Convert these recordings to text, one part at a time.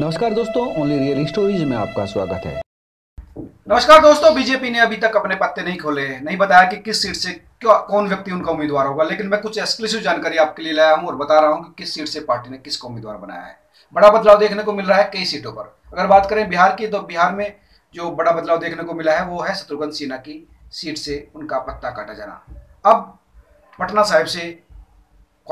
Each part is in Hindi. नमस्कार दोस्तों, ओनली रियल स्टोरीज में आपका स्वागत है। नमस्कार दोस्तों, बीजेपी ने अभी तक अपने पत्ते नहीं खोले, नहीं बताया कि किस सीट से कौन व्यक्ति उनका उम्मीदवार होगा, लेकिन मैं कुछ एक्सक्लूसिव जानकारी आपके लिए लाया हूं और बता रहा हूं कि किस सीट से पार्टी ने किसको उम्मीदवार बनाया है। बड़ा बदलाव देखने को मिल रहा है कई सीटों पर। अगर बात करें बिहार की, तो बिहार में जो बड़ा बदलाव देखने को मिला है वो है शत्रुघ्न सिन्हा की सीट से उनका पत्ता काटा जाना। अब पटना साहिब से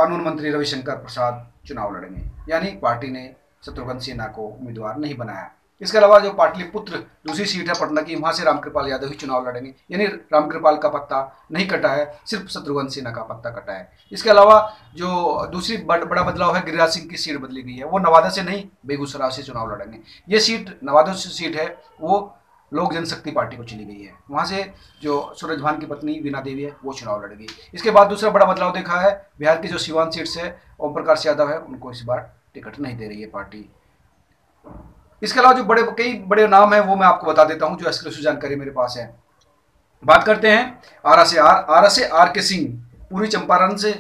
कानून मंत्री रविशंकर प्रसाद चुनाव लड़ेंगे, यानी पार्टी ने शत्रुघ्न सिन्हा को उम्मीदवार नहीं बनाया। इसके अलावा जो पाटलिपुत्र दूसरी सीट है पटना की, वहां से रामकृपाल यादव ही चुनाव लड़ेंगे, यानी रामकृपाल का पत्ता नहीं कटा है, सिर्फ शत्रुघ्न सिन्हा का पत्ता कटा है। इसके अलावा जो दूसरी बड़ा बदलाव है, गिरिराज सिंह की सीट बदली गई है, वो नवादा से नहीं बेगूसराय से चुनाव लड़ेंगे। ये सीट नवादा से सीट है, वो लोक जनशक्ति पार्टी को चली गई है, वहाँ से जो सूरज भान की पत्नी वीणा देवी है वो चुनाव लड़ेगी। इसके बाद दूसरा बड़ा बदलाव देखा है, बिहार की जो सीवान सीट है ओम प्रकाश यादव है, उनको इस बार टिकट नहीं दे रही है पार्टी। इसके अलावा जो कई बड़े नाम हैं वो मैं आपको बता देता हूं, जो एक्सक्लूसिव जानकारी मेरे पास है। बात करते हैं आरा से आर के सिंह, पूर्वी चंपारण से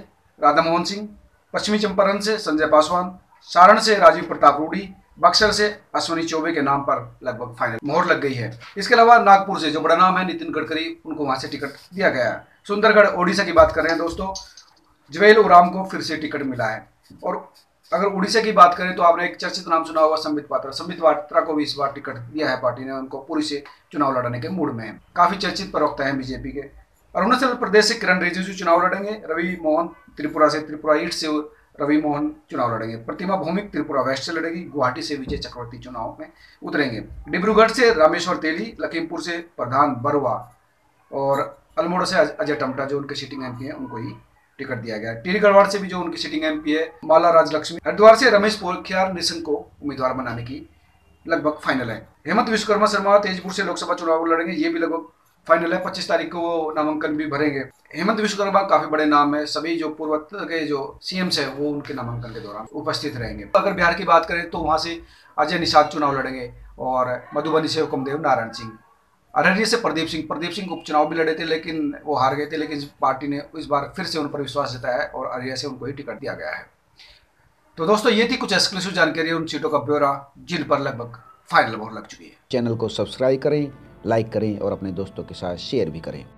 राधा मोहन सिंह, पश्चिमी चंपारण से संजय पासवान, सारण से राजीव प्रताप रूड़ी, बक्सर से अश्विनी चौबे के नाम पर लगभग फाइनल मोहर लग गई है। इसके अलावा नागपुर से जो बड़ा नाम है नितिन गडकरी, उनको वहां से टिकट दिया गया है। सुंदरगढ़ ओडिशा की बात कर रहे हैं दोस्तों, जुवेल उराम को फिर से टिकट मिला है। और अगर उड़ीसा की बात करें तो आपने एक चर्चित नाम सुना होगा संबित पात्रा को भी इस बार टिकट दिया है पार्टी ने, उनको पूरी से चुनाव लड़ने के मूड में है, काफी चर्चित प्रवक्ता हैं बीजेपी के। अरुणाचल प्रदेश से किरण रिजिजू चुनाव लड़ेंगे, रवि मोहन त्रिपुरा ईस्ट से रवि मोहन चुनाव लड़ेंगे, प्रतिमा भूमिक त्रिपुरा वेस्ट से लड़ेगी, गुवाहाटी से विजय चक्रवर्ती चुनाव में उतरेंगे, डिब्रूगढ़ से रामेश्वर तेली, लखीमपुर से प्रधान बरवा और अल्मोड़ा से अजय टमटा जो उनके सिटिंग एमपी हैं उनको ही टिकट दिया गया। टीरी गढ़वाल से भी जो उनकी सिटिंग एमपी है माला राजलक्ष्मी, हरिद्वार से रमेश पोखरियाल निशंक को उम्मीदवार बनाने की लगभग फाइनल है। हेमंत विश्वकर्मा शर्मा तेजपुर से लोकसभा चुनाव लड़ेंगे, ये भी लगभग फाइनल है, 25 तारीख को वो नामांकन भी भरेंगे। हेमंत विश्वकर्मा काफी बड़े नाम है, सभी जो पूर्वोत्तर के जो सीएम्स है वो उनके नामांकन के दौरान उपस्थित रहेंगे। अगर बिहार की बात करें तो वहाँ से अजय निषाद चुनाव लड़ेंगे और मधुबनी से हुक्मदेव नारायण सिंह, अररिया से प्रदीप सिंह उपचुनाव भी लड़े थे लेकिन वो हार गए थे, लेकिन पार्टी ने इस बार फिर से उन पर विश्वास जताया है और अररिया से उनको ही टिकट दिया गया है। तो दोस्तों ये थी कुछ एक्सक्लूसिव जानकारी उन सीटों का ब्यौरा जिन पर लगभग फाइनल मोहर लग चुकी है। चैनल को सब्सक्राइब करें, लाइक करें और अपने दोस्तों के साथ शेयर भी करें।